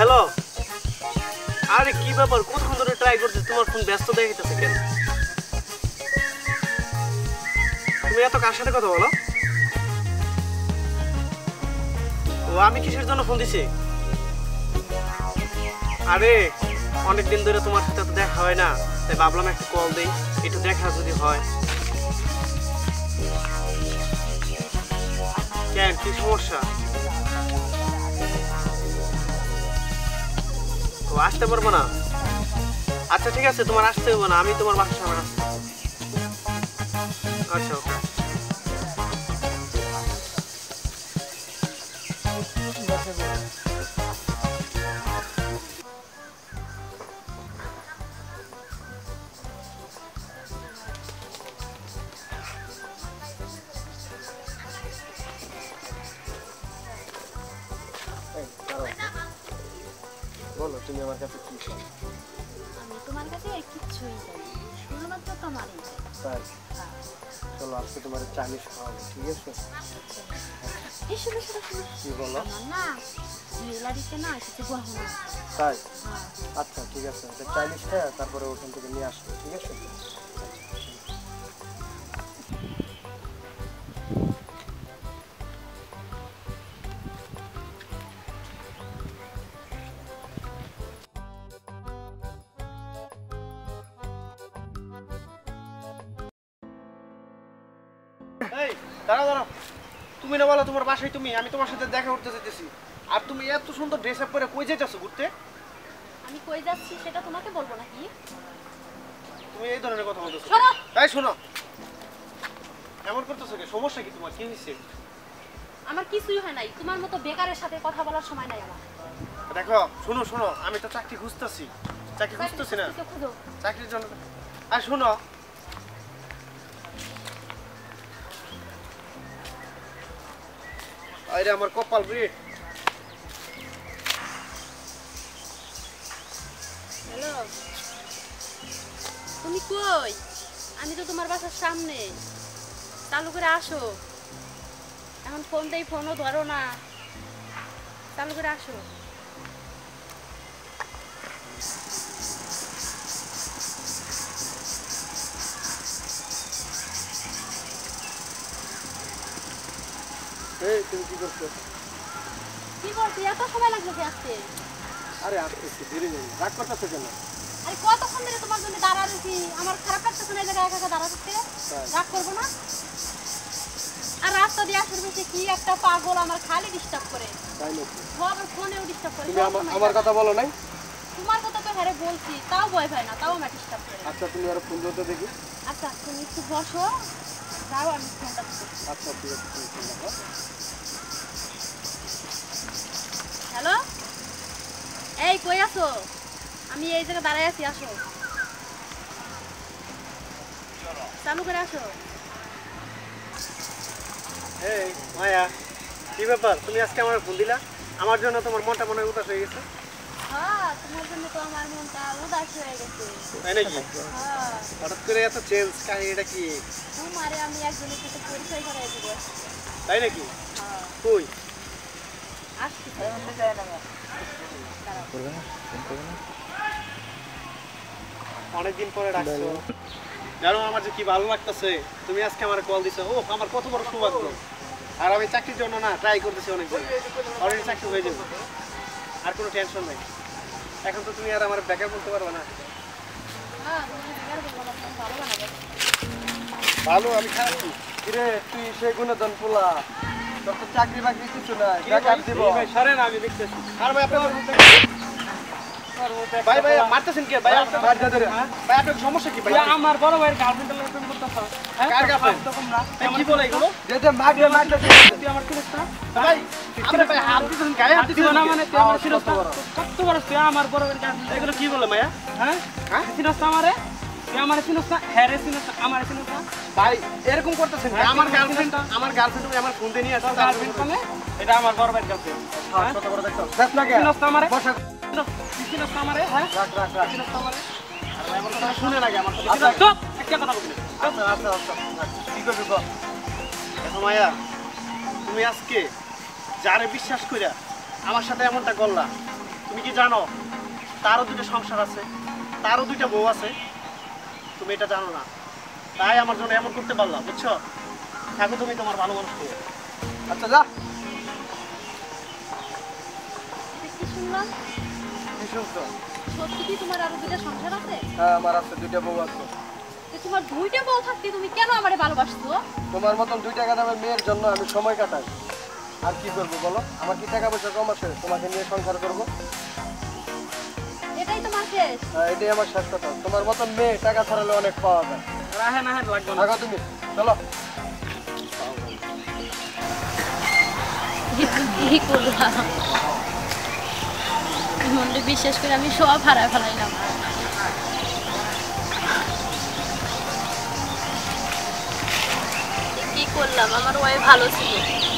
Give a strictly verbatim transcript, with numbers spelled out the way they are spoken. Hello আরে কি ব্যাপার কতক্ষণ ধরে ট্রাই করছিস তোমার ফোন ব্যস্ত দেখাইতেছে কেন তুমি এত কার সাথে কথা বলো ও আমি কিসের জন্য ফোন দিছি আরে অনেক দিন ধরে তোমার সাথে তো দেখা হয় না তাই ভাবলাম একটা কল দেই একটু দেখা যদি হয় কেন কি সমস্যা আসতে পারবো না আচ্ছা ঠিক আছে তোমার আসতে হবে না আমি তোমার বাসার সামনে আসছি আচ্ছা ওকে বলো তুমি আমার কাছে কি চাও আমি তোমার কাছে কিছুই চাই শুধুমাত্র তোমার স্যার চলো আজকে তোমার চাইনিজ খাওয়াবো ঠিক আছে এসো এসো কি বলো না মিলারিতে না কিছু গহনা তাই আচ্ছা ঠিক আছে এটা চাইনিজটা তারপরে ওখান থেকে নিয়ে আসবো ঠিক আছে এই দাঁড়া দাঁড়া তুমি না বলো তোমার বাসায় তুমি আমি তোমার সাথে দেখা করতে যেতেছি আর তুমি এত সুন্দর ড্রেস আপ করে কই যাচ্ছ ঘুরতে আমি কই যাচ্ছি সেটা তোমাকে বলবো নাকি তুমি এই ধরনের কথা বলছো এই শোনো এমন করতেছ কি সমস্যা কি তোমার কি হইছে আমার কিছুই হয় নাই তোমার মতো বেকারের সাথে কথা বলার সময় নাই আমার দেখো শোনো শোনো আমি তো চাকরি খুঁজতাছি চাকরি খুঁজতাছি না চাকরির জন্য আর শোনো আরে আমার কপাল রে হ্যালো তুমি কই আমি তো তোমার বাসার সামনে চালু করে আসো এখন ফোন দেই ফোনও ধরো না চালু করে আসো এই তুমি কি করছো কি করছো এত সময় লাগলো কি আসতে আরে আসতে দেরি নেই রাগ করতেছ কেন আরে কতক্ষণ ধরে তোমার জন্য দাঁড়ায় আছি আমার খারাপ লাগতেছে না এই জায়গায় একা একা দাঁড়ায় থাকতে রাগ করব না আর রাস্তা দিয়ে আসার পথে কি একটা পাগল আমার খালি ডিস্টার্ব করে তাই না ও আবার ফোনেও ডিস্টার্ব করে তুমি আমার আমার কথা বলো নাই তোমার কথা তো হেরে বলছি তাও ভয় পায় না তাও আমার ডিস্টার্ব করে আচ্ছা তুমি আর ফোন ধরতে দেখি আচ্ছা তুমি একটু বসো যাও আমি ফোনটা আচ্ছা ঠিক আছে হ্যালো এই কই আছো আমি এই জায়গায় দাঁড়ায় আছি আসো চালু করে আসো এই মায়া কি ব্যাপার তুমি আজকে আমার ফোন দিলা আমার জন্য তোমার মনটা মনে হয় উদাস হয়ে গেছে হ্যাঁ তোমার জন্য তো আমার মনটা উদাস হয়ে গেছে তাই নাকি হ্যাঁ হঠাৎ করে এত চেঞ্জ কাহিনী এটা কি তোমারে আমি একজনের সাথে পরিচয় করাই দেব তাই নাকি হ্যাঁ কই আসছি আমি যাই না করবে না করবে না অনেক দিন পরে ডাকছো জানো আমার যে কি ভালো লাগতেছে তুমি আজকে আমার কল দিছো ও আমার কত বড় সৌভাগ্য আর আমি চাকরির জন্য না ট্রাই করতেছি অনেক দিন, অলরেডি চাকরি হয়ে যাবে, আর কোনো টেনশন নাই। এখন তো তুমি আর আমার বেকার বলতে পারবে না। ভালো আমি খারাপ রে, তুই সেই গুণাধন পোলা, তোর তো চাকরি বাকরি কিছু নাই, বেকার দিব। সরে না, আমি দেখতেছি। আর ভাই আপনার ভাই ভাই মারতেছেন কে ভাই? আপনার ভাই দাদারে ভাই, আপনার সমস্যা কি ভাই? আমার বড় ভাইয়ের গার্লফ্রেন্ড এর প্রেম করতেছ? কার গার্লফ্রেন্ড? তো কম না কি বলে এগুলো, যেটা মাগলে মারতেছিস তুই আমার কিরস না ভাই? আপনি ভাই হাত দিছেন গায়ে, হাত দিছেন না মানে তুই আমার কিরস কত বড়? তুই আমার বড় ভাইয়ের গার্লফ্রেন্ড এগুলো কি বলে মায়া? হ্যাঁ হ্যাঁ কিরস আমারে, তুই আমার কিরস না, হেরে কিরস আমার কিরস না ভাই, এরকম করতেছেন? আমার গার্লফ্রেন্ড, আমার গার্লফ্রেন্ড তুমি আমার ফোন দিয়ে নিয়ে আসো। গার্লফ্রেন্ড মানে এটা আমার বড় ভাইয়ের গার্লফ্রেন্ড। হ্যাঁ কত বড় দেখছ দেখ না কিরস আমারে বসা কিনা সামারে। হ্যাঁ রাখ রাখ রাখ কিনা সামারে। আরে আমার কথা শুনে লাগে, আমার কথা চুপ, একটা কথা বলি। আচ্ছা আচ্ছা আচ্ছা কি করবি বল এখন মায়া? তুমি আজকে যারে বিশ্বাস কইরা আমার সাথে এমনটা করলা, তুমি কি জানো তারও দুটো সংসার আছে, তারও দুটো বউ আছে, তুমি এটা জানো না, তাই আমার জন্য এমন করতে পারলা, বুঝছো? থাকো তুমি তোমার ভালো মানুষ হয়ে। আচ্ছা যা। কি শুনলাম? সত্যি কি তোমার আরো দুইটা সংসার আছে? হ্যাঁ আমার আছে, দুইটা বউ আছে। তো তোমার দুইটা বউ থাকতে তুমি কেন আমারে ভালোবাসছো? তোমার মতন দুই টাকা দামের মেয়ের জন্য আমি সময় কাটাই, আর কি করব বলো? আমার কি টাকা পয়সা কম আছে তোমাকে নিয়ে সংসার করব? এটাই তোমার শেষ? হ্যাঁ এটাই আমার শেষ কথা। তোমার মতন মেয়ে টাকা ছাড়ালে অনেক পাওয়া যায়। রাহে না হাত লাগবে না, আগো তুমি চলো। কি করবা মন্ডে, বিশ্বাস করে আমি সব হারায় ফেলাইলাম। কি করলাম? আমার ওই ভালো ছিল।